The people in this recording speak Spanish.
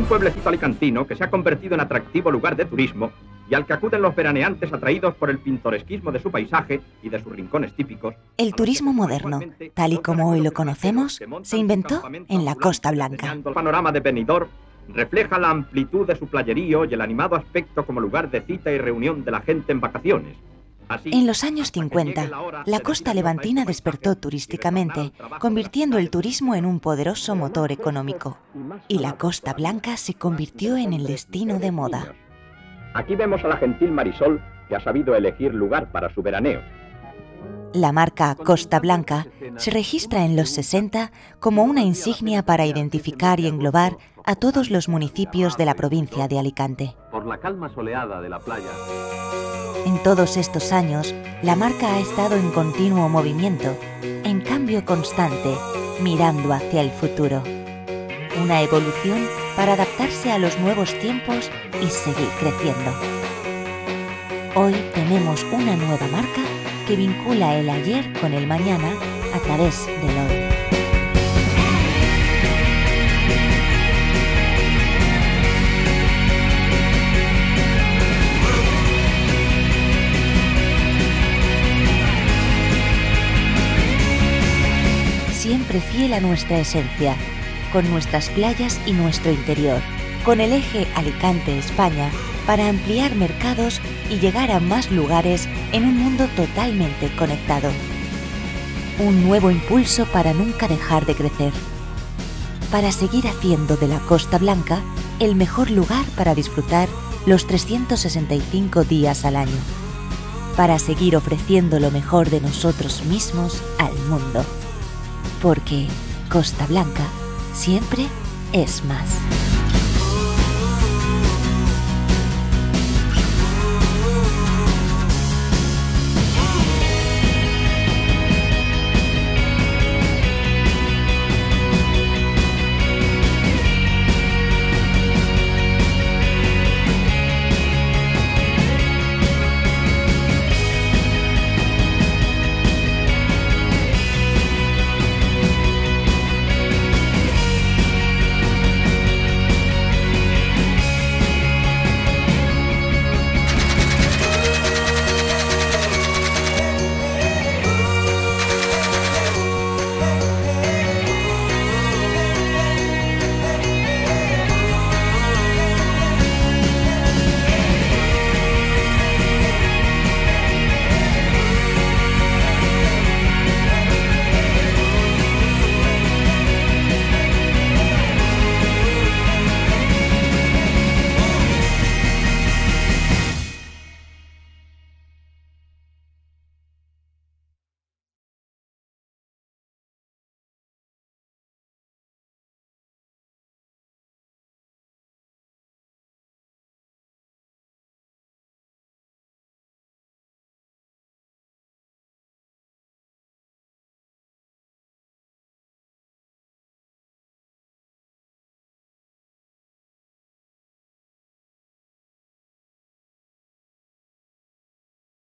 un pueblecito alicantino que se ha convertido en atractivo lugar de turismo y al que acuden los veraneantes atraídos por el pintoresquismo de su paisaje y de sus rincones típicos. El turismo moderno, tal y como hoy lo conocemos, se inventó en la Costa Blanca. El panorama de Benidorm refleja la amplitud de su playerío y el animado aspecto como lugar de cita y reunión de la gente en vacaciones. En los años 50, la costa levantina despertó turísticamente, convirtiendo el turismo en un poderoso motor económico. Y la Costa Blanca se convirtió en el destino de moda. Aquí vemos a la gentil Marisol, que ha sabido elegir lugar para su veraneo. La marca Costa Blanca se registra en los 60 como una insignia para identificar y englobar a todos los municipios de la provincia de Alicante. Por la calma soleada de la playa. En todos estos años, la marca ha estado en continuo movimiento, en cambio constante, mirando hacia el futuro. Una evolución para adaptarse a los nuevos tiempos y seguir creciendo. Hoy tenemos una nueva marca que vincula el ayer con el mañana a través del hoy. Siempre fiel a nuestra esencia, con nuestras playas y nuestro interior, con el eje Alicante-España, para ampliar mercados y llegar a más lugares en un mundo totalmente conectado. Un nuevo impulso para nunca dejar de crecer, para seguir haciendo de la Costa Blanca el mejor lugar para disfrutar los 365 días al año, para seguir ofreciendo lo mejor de nosotros mismos al mundo, porque Costa Blanca siempre es más.